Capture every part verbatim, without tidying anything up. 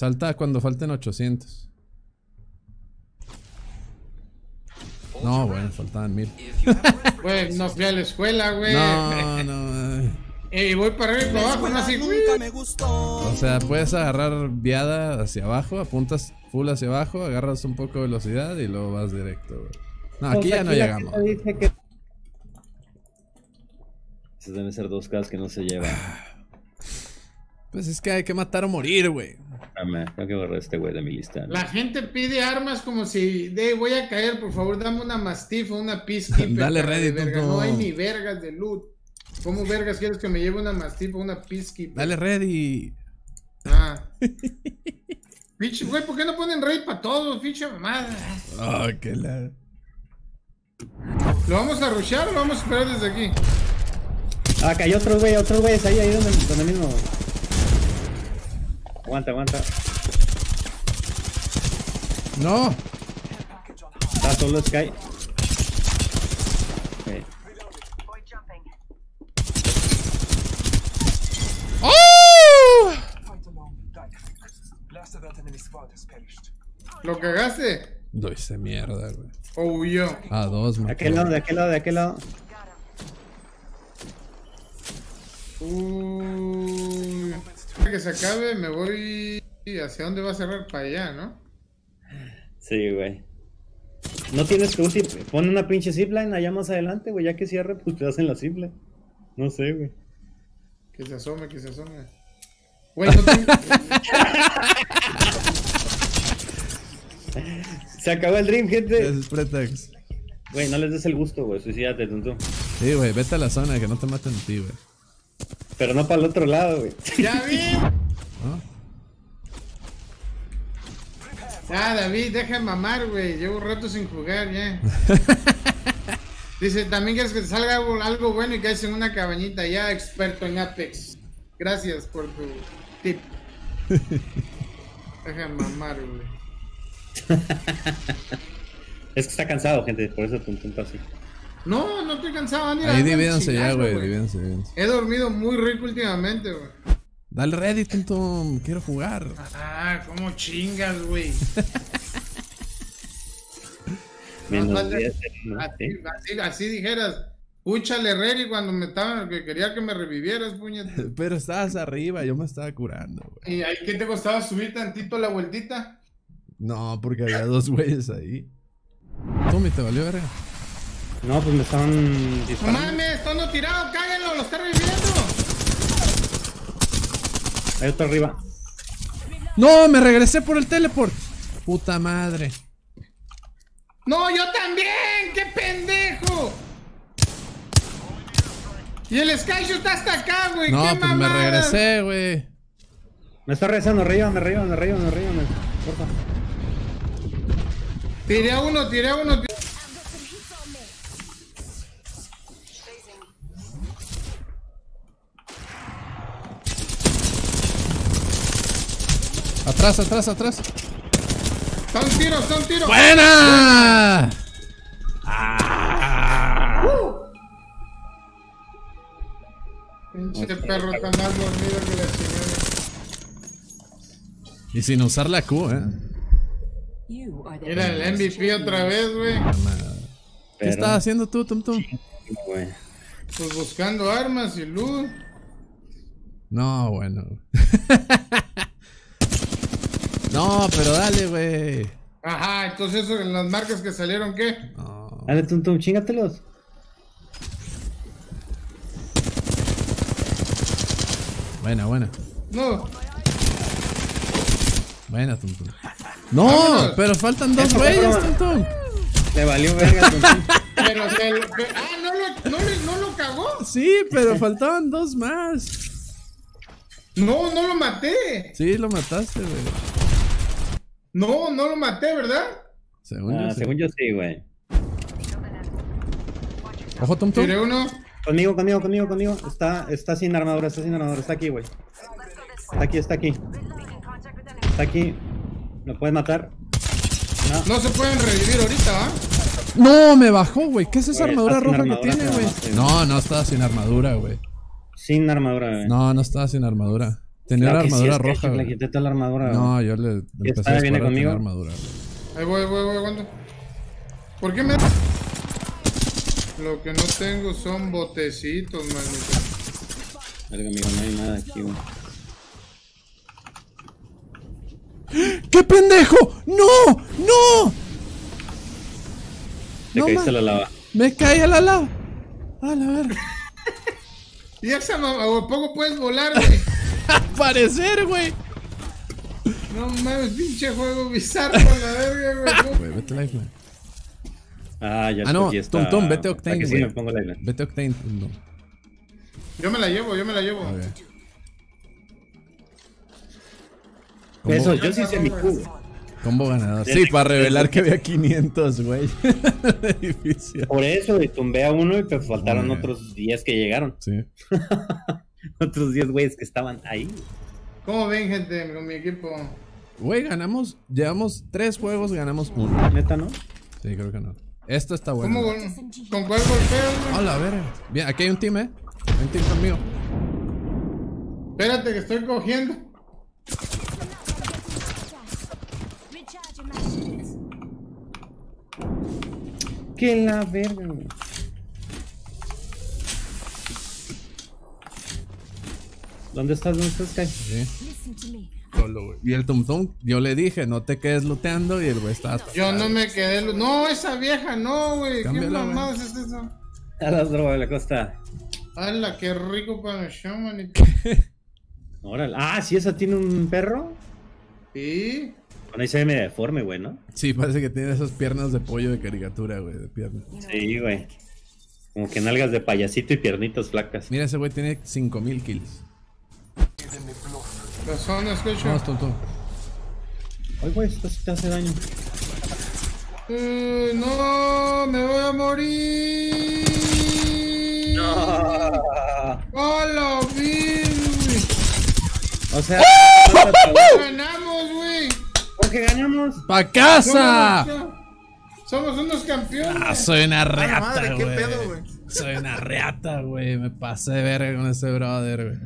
Salta cuando falten ochocientos. No, bueno, faltaban mil. Güey, no fui a la escuela, güey. No, no. Y voy para arriba y para abajo, no así. Nunca me gustó. O sea, puedes agarrar viada hacia abajo, apuntas full hacia abajo, agarras un poco de velocidad y luego vas directo, güey. No, aquí pues ya aquí no llegamos. Que... Esas deben ser dos casas que no se llevan. Pues es que hay que matar o morir, güey. Tengo que borrar este güey de mi lista, ¿no? La gente pide armas como si de voy a caer, por favor dame una mastifa, una peacekeeper. Dale ready, verga. No hay ni vergas de loot. ¿Cómo vergas quieres que me lleve una mastifa, una peacekeeper? Dale ready. Ah. Pinche güey, ¿por qué no ponen raid para todos? Pinche mamada. Oh, qué la... ¿Lo vamos a rushear o lo vamos a esperar desde aquí? Ah, cayó otro güey, otro güey, es ahí, ahí donde, donde mismo. Aguanta, aguanta. No. Está solo Sky. Okay. ¡Oh! ¿Lo cagaste? Doy ese mierda, güey. O huyó. A dos, man. De aquel lado, de aquel lado, de aquel lado. Uh... que se acabe, me voy. ¿Hacia dónde va a cerrar? Para allá, ¿no? Sí, güey. No tienes que usar. Pon una pinche zipline allá más adelante, güey. Ya que cierre, pues te hacen la zipline. No sé, güey. Que se asome, que se asome. Güey, no tengo. Se acabó el dream, gente. Es pretext. Güey, no les des el gusto, güey. Suicídate, tonto. Sí, güey. Vete a la zona, que no te maten a ti, güey. Pero no para el otro lado, güey. ¡Ya vi! ¿Ah? Ah, David, deja de mamar, güey. Llevo un rato sin jugar, ya. Dice, también quieres que te salga algo, algo bueno y caes en una cabañita. Ya, experto en Apex. Gracias por tu tip. Deja de mamar, güey. Es que está cansado, gente. Por eso te intento así. No, no estoy cansado, ni ahí divídense ya, güey, divídense, divídense. He dormido muy rico últimamente, güey. Dale ready, tonto, quiero jugar. Ah, cómo chingas, güey. No, así, así, así dijeras, púchale ready cuando me estaban, que quería que me revivieras, puñeta. Pero estabas arriba, yo me estaba curando, güey. ¿Y ahí qué te costaba subir tantito la vueltita? No, porque había dos güeyes ahí. Tommy, te valió verga. No, pues me están disparando. ¡No mames! ¡Están no tirado! ¡Cáguenlo! ¡Lo está reviviendo! Hay otro arriba. ¡No! ¡Me regresé por el teleport! ¡Puta madre! ¡No! ¡Yo también! ¡Qué pendejo! ¡Y el Skyshock está hasta acá, güey! No, ¡qué pues mamadas! Me regresé, güey. Me está regresando arriba, me arriba, me arriba, me arriba, me... Porfa. Tiré a uno, tiré a uno, tiré... Atrás, atrás, atrás. Son tiros, son tiros. ¡Buena! Ah. Uh. Pinche perro tan más dormido que la chingada. Y sin usar la Q, eh. Era el M V P otra vez, güey. ¿Qué estabas haciendo tú, Tumtum? Pues buscando armas y luz. No, bueno. No, pero dale, güey. Ajá, entonces en las marcas que salieron, ¿qué? No. Dale, Tumtum, chíngatelos. Buena, buena. No. Buena, Tumtum. No, vámonos. Pero faltan dos güeyes, Tumtum. Le valió verga, Tumtum. Pero te, te, ah, ¿no lo, no, no lo cagó? Sí, pero faltaban dos más. No, no lo maté. Sí, lo mataste, güey. No, no lo maté, ¿verdad? Según, ah, yo, según sí. Yo sí, güey. Ojo, Tumtum. Tiré uno. Conmigo, conmigo, conmigo, conmigo. Está, está sin armadura, está sin armadura. Está aquí, güey. Está aquí, está aquí. Está aquí. ¿Lo puedes matar? No, no se pueden revivir ahorita, ¿va? No, me bajó, güey. ¿Qué es esa wey, armadura roja armadura que tiene, güey? No, no estaba sin armadura, güey. Sin armadura, güey. No, no estaba sin armadura. Tenía claro la armadura sí, roja. Le quité toda la armadura. No, yo le empecé a viene conmigo. Armadura. Ahí voy, voy, voy, aguanta. ¿Por qué me...? Lo que no tengo son botecitos, manito. Verga, amigo, no hay nada aquí, güey. ¡Qué pendejo! ¡No! ¡No! Te no, caíste a la lava. Me caí a la lava. A la verga. Y esa mamá, o poco puedes volar, güey. Aparecer, güey. No mames, pinche juego bizarro, la verga, güey. Güey, vete live, man. Ah, ya ah, no, está. Tum, tum, vete Octane, güey. Sí me pongo live, man. Vete Octane, no. Yo me la llevo, yo me la llevo. Okay. Eso, yo sí hice mi cubo. Combo ganador. Sí, para revelar que había quinientos, güey. Difícil. Por eso, güey, tumbé a uno y te faltaron oh, otros diez que llegaron. Sí. Otros diez güeyes que estaban ahí. ¿Cómo ven, gente, con mi equipo? Güey, ganamos, llevamos tres juegos, ganamos uno. ¿Neta no? Sí, creo que no. Esto está bueno. ¿Cómo con, con cuál golpeo? Hola, a ver. Bien, aquí hay un team, eh. Hay un team conmigo. Espérate que estoy cogiendo. Que la verga, güey. ¿Dónde estás? ¿Dónde estás, Kai? Sí. Solo, güey. Y el tumtum, yo le dije, no te quedes looteando. Y el güey estaba. Yo no me quedé looteando. No, esa vieja, no, güey. ¿Qué mamadas es eso? A las drogas de la costa. ¡Hala, qué rico para el show, manito! Órale. Ah, ¿sí esa tiene un perro? Sí. Bueno, ahí se ve medio deforme, güey, ¿no? Sí, parece que tiene esas piernas de pollo de caricatura, güey, de piernas. Sí, güey. Como que nalgas de payasito y piernitas flacas. Mira, ese güey tiene cinco mil kills. Razón, escucho. No, es tonto. Ay, güey, esto sí te hace daño. Eh, no, me voy a morir. No. ¡Hola, Billy! O sea, ganamos, güey. Que ganamos. ¡Pa' casa! Somos unos campeones. Ah, soy una reata, güey. Soy una reata, güey. Me pasé de verga con ese brother, güey.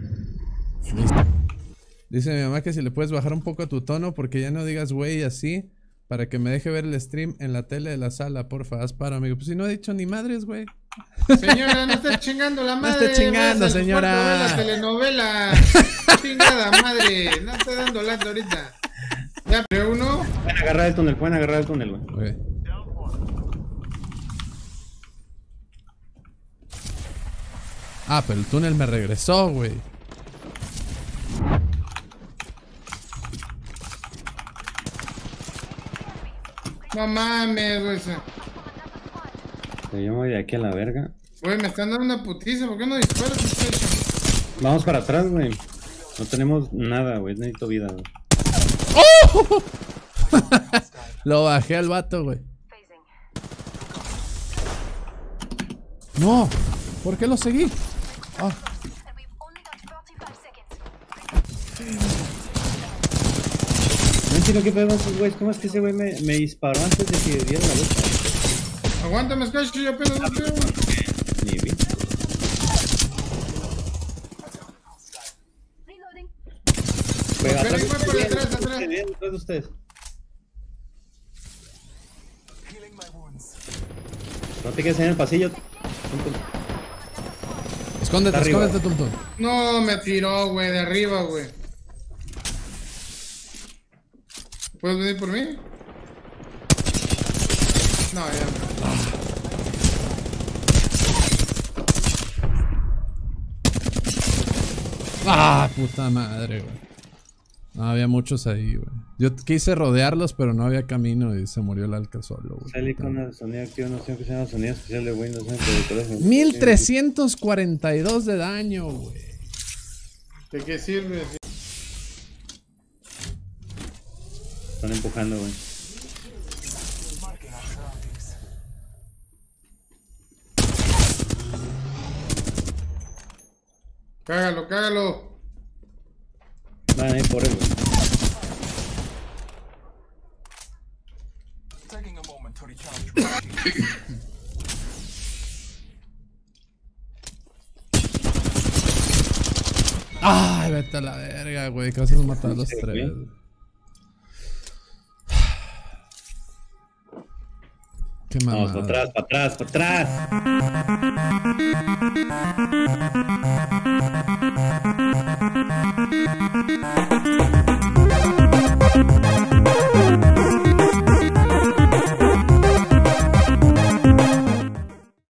Dice mi mamá que si le puedes bajar un poco a tu tono porque ya no digas güey así para que me deje ver el stream en la tele de la sala, porfa, haz paro, amigo. Pues si no he dicho ni madres, güey. Señora, no estés chingando la madre. No estés chingando, señora. La telenovela. Chingada madre. No estés dando lata ahorita. Ya, pero uno. Pueden agarrar el túnel, pueden agarrar el túnel, güey. Okay. Ah, pero el túnel me regresó, güey. No mames, güey. Yo me voy de aquí a la verga. Güey, me están dando una putiza, ¿por qué no disparas? Vamos para atrás, güey. No tenemos nada, güey. Necesito vida, güey. ¡Oh! Lo bajé al vato, güey. No, ¿por qué lo seguí? Oh. No entiendo qué pedo, güey. ¿Cómo es que ese güey me, me disparó antes de que diera la lucha? Aguántame, Sky, que yo apenas lo veo. Ni vi. Pero atrás de ustedes. No te quedes en el pasillo. Escóndete, escóndete, tonto. No, me tiró, güey, de arriba, güey. ¿Puedes venir por mí? No, ya no. Ah. Ah, puta madre, güey. No, había muchos ahí, güey. Yo quise rodearlos, pero no había camino y se murió el Alca solo, güey. Salí con el sonido activo, no sé qué sea el sonido especial de Windows. mil trescientos cuarenta y dos de daño, güey. ¿De qué sirve? Están empujando, güey. Cágalo, cágalo. Van a ir por él, güey. Ay, me Vete a la verga, güey. Que vas a matar a los sí, tres. Güey. Qué mamada. Vamos, para atrás, para atrás, para atrás.